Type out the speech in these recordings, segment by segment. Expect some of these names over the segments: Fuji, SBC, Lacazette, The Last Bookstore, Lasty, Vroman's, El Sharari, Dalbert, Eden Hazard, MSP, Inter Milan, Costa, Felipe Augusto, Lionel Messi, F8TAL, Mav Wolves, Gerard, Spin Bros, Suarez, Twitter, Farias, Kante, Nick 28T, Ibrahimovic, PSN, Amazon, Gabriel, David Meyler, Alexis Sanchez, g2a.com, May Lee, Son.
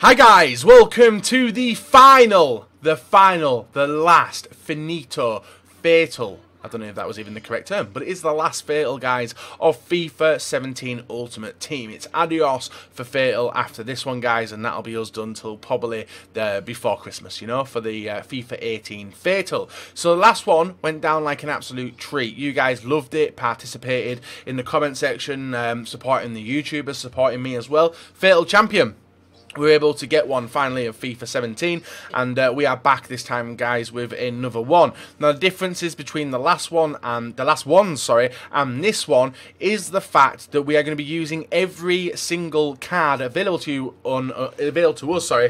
Hi guys, welcome to the final, the last, finito, fatal. I don't know if that was even the correct term, but it is the last F8TAL, guys, of FIFA 17 Ultimate Team. It's adios for F8TAL after this one, guys, and that'll be us done till probably before Christmas, you know, for the FIFA 18 F8TAL. So the last one went down like an absolute treat. You guys loved it, participated in the comment section, supporting the YouTubers, supporting me as well. F8TAL champion. We were able to get one finally of FIFA 17, and we are back this time, guys, with another one. Now, the differences between the last one and this one is the fact that we are going to be using every single card available to you on available to us on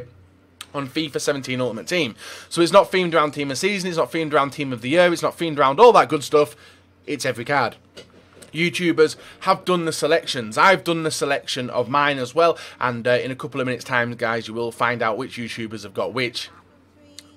FIFA 17 Ultimate Team. So it's not themed around Team of Season, it's not themed around Team of the Year, it's not themed around all that good stuff. It's every card. YouTubers have done the selections. I've done the selection of mine as well, and in a couple of minutes time, guys, you will find out which YouTubers have got which,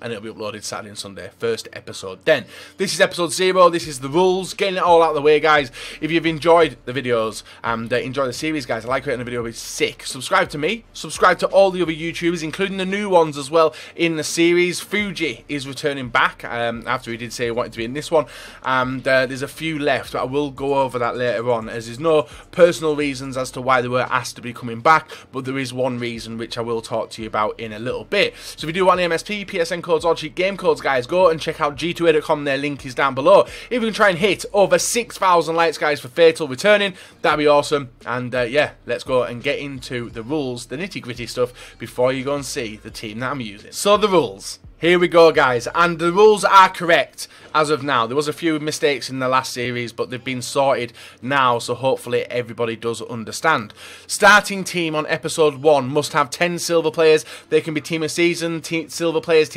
and it'll be uploaded Saturday and Sunday, first episode then. This is episode 0, this is the rules, getting it all out of the way, guys. If you've enjoyed the videos and enjoy the series, guys, I like creating a video, it's sick. Subscribe to me, subscribe to all the other YouTubers, including the new ones as well in the series. Fuji is returning back after he did say he wanted to be in this one, and there's a few left, but I will go over that later on, as there's no personal reasons as to why they were asked to be coming back, but there is one reason which I will talk to you about in a little bit. So if you do want an MSP, PSN codes, or cheap game codes, guys, go and check out g2a.com, their link is down below. If we can try and hit over 6,000 likes, guys, for F8TAL returning, that'd be awesome. And yeah, let's go and get into the rules, the nitty gritty stuff, before you go and see the team that I'm using. So the rules, here we go, guys, and the rules are correct as of now. There was a few mistakes in the last series, but they've been sorted now, so hopefully everybody does understand. Starting team on episode 1 must have 10 silver players. They can be Team of Season, silver players,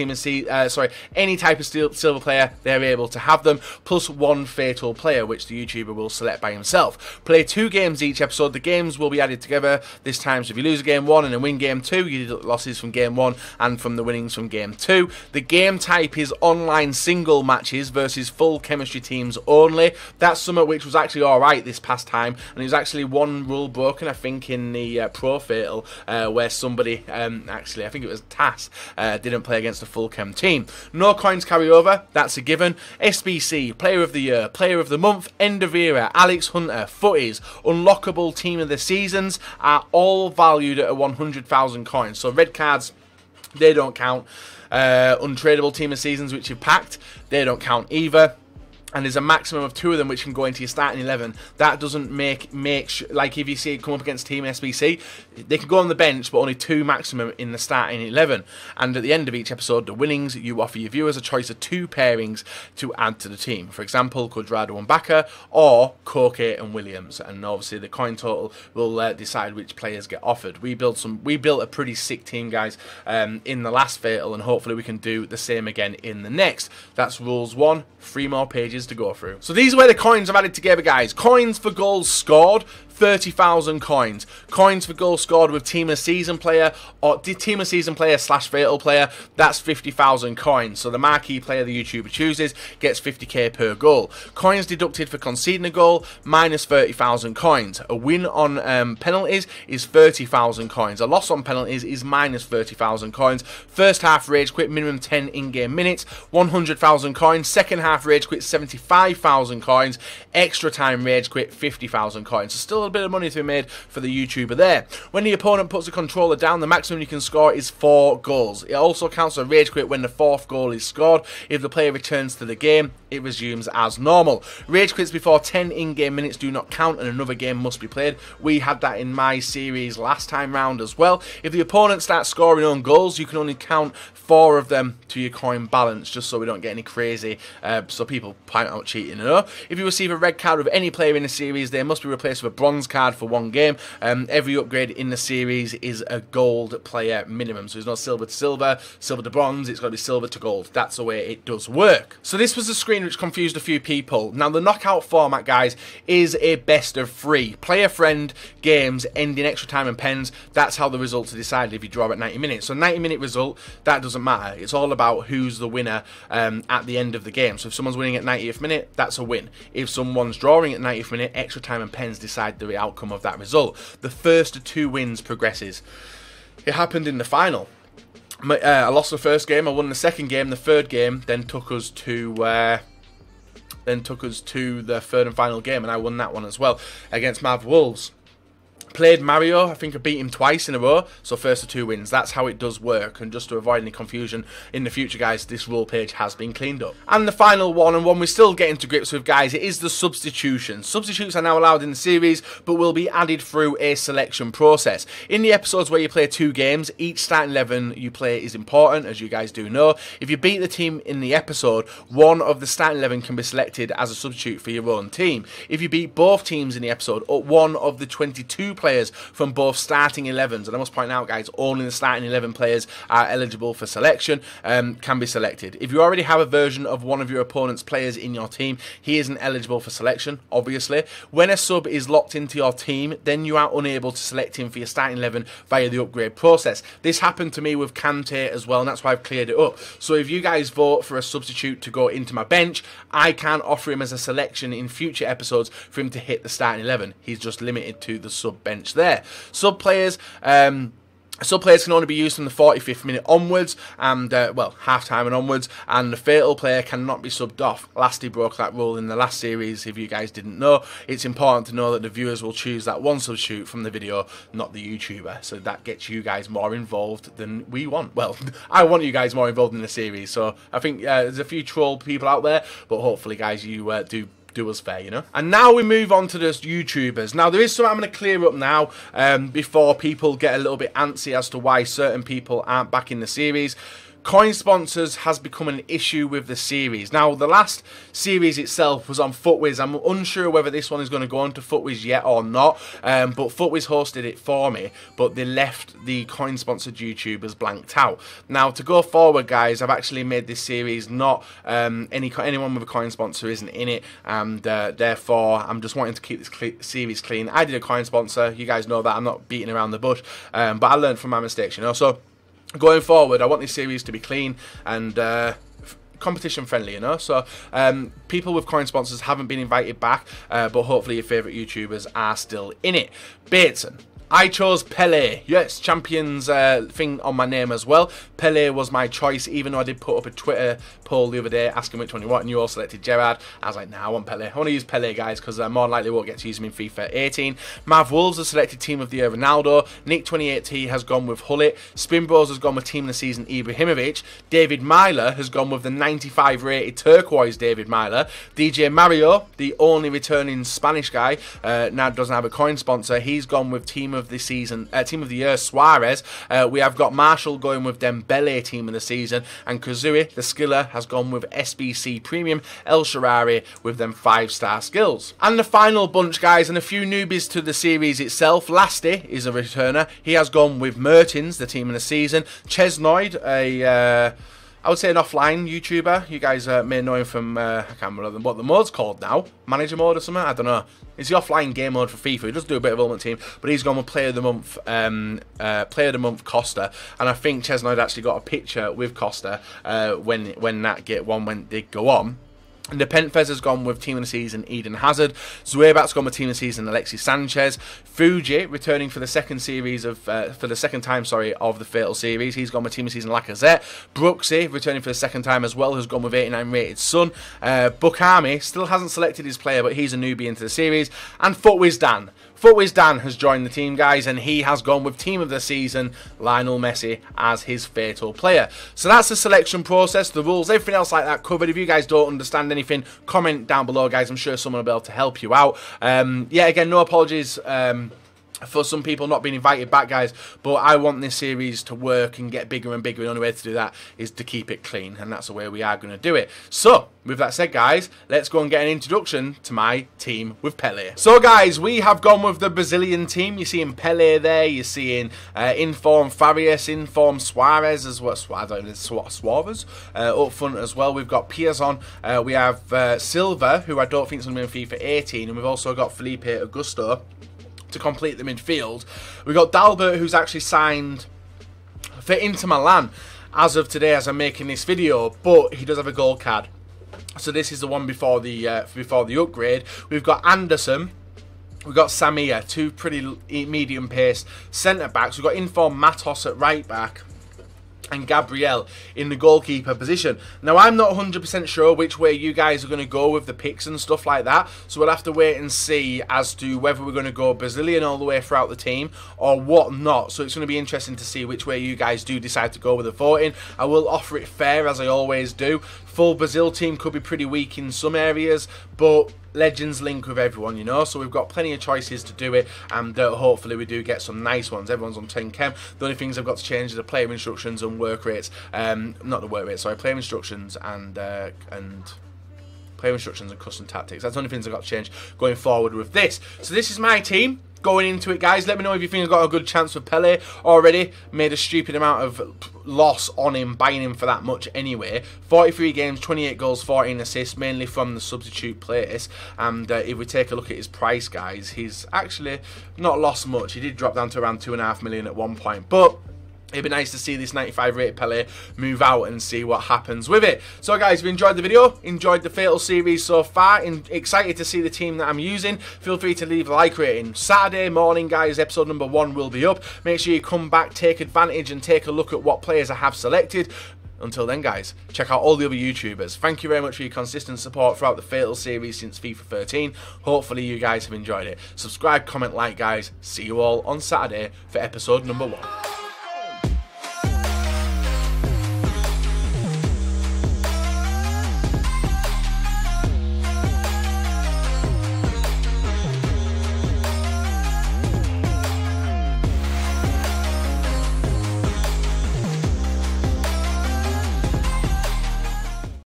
any type of silver player, they're able to have them, plus one F8TAL player, which the YouTuber will select by himself. Play 2 games each episode. The games will be added together this time, so if you lose game 1 and then win game 2, you deduct losses from game 1 and from the winnings from game 2. The game type is online single matches versus full chemistry teams only. That's something which was actually alright this past time, and it was actually one rule broken, I think, in the Pro F8TAL, where somebody, actually I think it was Tas, didn't play against a full chem team. No coins carry over, that's a given. SBC, Player of the Year, Player of the Month, End of Era, Alex Hunter, Futwiz, Unlockable Team of the Seasons are all valued at 100,000 coins, so red cards, they don't count. Untradeable Team of Seasons which you've packed, they don't count either, and there's a maximum of 2 of them which can go into your starting 11. That doesn't make like if you see it come up against Team SBC, they can go on the bench, but only 2 maximum in the starting 11. And at the end of each episode, the winnings, you offer your viewers a choice of 2 pairings to add to the team. For example, Cuadrado and Bakker, or Koke and Williams. And obviously the coin total will decide which players get offered. We built a pretty sick team, guys, in the last F8TAL, and hopefully we can do the same again in the next. That's rules 1, 3 more pages to go through. So these are where the coins I've added together, guys. Coins for goals scored, 30,000 coins. Coins for goals scored with Team of Season player, or Team of Season player slash F8TAL player, that's 50,000 coins. So the marquee player the YouTuber chooses gets 50k per goal. Coins deducted for conceding a goal, minus 30,000 coins. A win on penalties is 30,000 coins. A loss on penalties is minus 30,000 coins. First half rage quit, minimum 10 in-game minutes, 100,000 coins. Second half rage quit, 75,000 coins. Extra time rage quit, 50,000 coins. So still a bit of money to be made for the YouTuber there. When the opponent puts the controller down, the maximum you can score is 4 goals. It also counts a rage quit when the 4th goal is scored. If the player returns to the game, it resumes as normal. Rage quits before 10 in-game minutes do not count, and another game must be played. We had that in my series last time round as well. If the opponent starts scoring own goals, you can only count 4 of them to your coin balance, just so we don't get any crazy, so people point out cheating. You know? If you receive a red card with any player in the series, they must be replaced with a bronze card for 1 game. Every upgrade in the series is a gold player minimum, so there's no silver to silver, silver to bronze, it's got to be silver to gold. That's the way it does work. So this was the screen which confused a few people. Now the knockout format, guys, is a best of 3. Player friend games end in extra time and pens. That's how the results are decided if you draw at 90 minutes. So 90-minute result, that doesn't matter. It's all about who's the winner at the end of the game. So if someone's winning at 90th minute, that's a win. If someone's drawing at 90th minute, extra time and pens decide the outcome of that result. The first of 2 wins progresses. it happened in the final. I lost the first game, I won the second game, the third game then took us to the third and final game, and I won that one as well against Mav Wolves. Played Mario, I think I beat him twice in a row, so first of two wins. That's how it does work, and just to avoid any confusion in the future, guys, this rule page has been cleaned up. And the final one, and one we're still getting to grips with, guys, it is the substitution. Substitutes are now allowed in the series, but will be added through a selection process. In the episodes where you play two games, each starting 11 you play is important, as you guys do know. If you beat the team in the episode, one of the starting 11 can be selected as a substitute for your own team. If you beat both teams in the episode, up one of the 22 players from both starting 11s, and I must point out, guys, only the starting 11 players are eligible for selection, can be selected. If you already have a version of one of your opponent's players in your team, he isn't eligible for selection, obviously. When a sub is locked into your team, then you are unable to select him for your starting 11 via the upgrade process. This happened to me with Kante as well, and that's why I've cleared it up. So if you guys vote for a substitute to go into my bench, I can offer him as a selection in future episodes for him to hit the starting 11. He's just limited to the sub bench. There. Sub players can only be used from the 45th minute onwards, and well, half time and onwards, and the fatal player cannot be subbed off. Lasty broke that rule in the last series, if you guys didn't know. It's important to know that the viewers will choose that one substitute from the video, not the YouTuber, so that gets you guys more involved than we want. Well, I want you guys more involved in the series, so I think there's a few troll people out there, but hopefully, guys, you do us fair, you know. And now we move on to the YouTubers. Now, there is something I'm going to clear up now before people get a little bit antsy as to why certain people aren't back in the series. Coin sponsors has become an issue with the series. Now, the last series itself was on Futwiz. I'm unsure whether this one is going to go on to Futwiz yet or not, but Futwiz hosted it for me, but they left the coin-sponsored YouTubers blanked out. Now, to go forward, guys, I've actually made this series not anyone with a coin sponsor isn't in it, and therefore, I'm just wanting to keep this series clean. I did a coin sponsor. You guys know that. I'm not beating around the bush, but I learned from my mistakes, you know, so going forward, I want this series to be clean and competition friendly, you know, so people with coin sponsors haven't been invited back, but hopefully your favourite YouTubers are still in it. Bateson. I chose Pele, yes, champions thing on my name as well. Pele was my choice, even though I did put up a Twitter poll the other day asking which one you want, and you all selected Gerard. I was like, nah, I want Pele. I want to use Pele, guys, because I more likely won't get to use him in FIFA 18. Mav Wolves has selected Team of the Year Ronaldo. Nick 28T has gone with Hullet. Spin Bros has gone with Team of the Season Ibrahimovic. David Meyler has gone with the 95 rated turquoise David Meyler. DJ Mario, the only returning Spanish guy, now doesn't have a coin sponsor. He's gone with Team of the Year Suarez. We have got Marshall going with Dembele Team of the Season, and Kazui the skiller has gone with SBC Premium El Sharari with them 5-star skills. And the final bunch, guys, and a few newbies to the series itself. Lasty is a returner. He has gone with Mertens, the Team of the Season. Chesnoid, I would say an offline YouTuber. You guys may know him from, I can't remember what the mode's called now. Manager mode or something? I don't know. It's the offline game mode for FIFA. He does do a bit of Ultimate Team, but he's gone with Player of the Month Costa. And I think Chesnoid actually got a picture with Costa when that Gate 1 did go on. Nepenthez has gone with Team of the Season Eden Hazard. Zuebat's gone with Team of the Season Alexis Sanchez. Fuji, returning for the second series of for the second time of the Fatal series, he's gone with Team of the Season Lacazette. Brooksy, returning for the second time as well, has gone with 89 rated Son. Bukami still hasn't selected his player, but he's a newbie into the series. And Futwiz Dan. Futwiz Dan has joined the team, guys, and he has gone with Team of the Season Lionel Messi as his fatal player. So that's the selection process, the rules, everything else like that covered. If you guys don't understand anything, comment down below, guys. I'm sure someone will be able to help you out. Yeah, again, no apologies for some people not being invited back, guys, but I want this series to work and get bigger and bigger, and the only way to do that is to keep it clean, and that's the way we are going to do it. So, with that said, guys, let's go and get an introduction to my team with Pele. So, guys, we have gone with the Brazilian team. You're seeing Pele there, you're seeing Inform Farias, Inform Suarez as well, Suarez up front as well. We've got Piazon, we have Silva, who I don't think is going to be in FIFA 18, and we've also got Felipe Augusto to complete the midfield. We've got Dalbert, who's actually signed for Inter Milan as of today as I'm making this video, but he does have a gold card, so this is the one before the upgrade. We've got Anderson, We've got Samir, two pretty medium-paced centre-backs. We've got Inform Matos at right-back and Gabriel in the goalkeeper position. Now, I'm not 100% sure which way you guys are going to go with the picks and stuff like that, so we'll have to wait and see as to whether we're going to go Brazilian all the way throughout the team or what not. So it's going to be interesting to see which way you guys do decide to go with the voting. I will offer it fair, as I always do. Full Brazil team could be pretty weak in some areas, but legends link with everyone, you know, so we've got plenty of choices to do it, and hopefully we do get some nice ones. Everyone's on 10 chem. The only things I've got to change is the player instructions and work rates, not the work rates, sorry, player instructions and player instructions and custom tactics. That's the only things I've got to change going forward with this. So this is my team going into it, guys. Let me know if you think I've got a good chance for Pele. Already made a stupid amount of loss on him, buying him for that much anyway. 43 games, 28 goals, 14 assists, mainly from the substitute players. And if we take a look at his price, guys, he's actually not lost much. He did drop down to around 2.5 million at one point, but it'd be nice to see this 95 rated Pele move out and see what happens with it. So guys, if you enjoyed the video, enjoyed the F8TAL series so far, and excited to see the team that I'm using, feel free to leave a like rating. Saturday morning, guys, episode number 1 will be up. Make sure you come back, take advantage and take a look at what players I have selected. Until then, guys, check out all the other YouTubers. Thank you very much for your consistent support throughout the F8TAL series since FIFA 13. Hopefully you guys have enjoyed it. Subscribe, comment, like, guys. See you all on Saturday for episode number 1.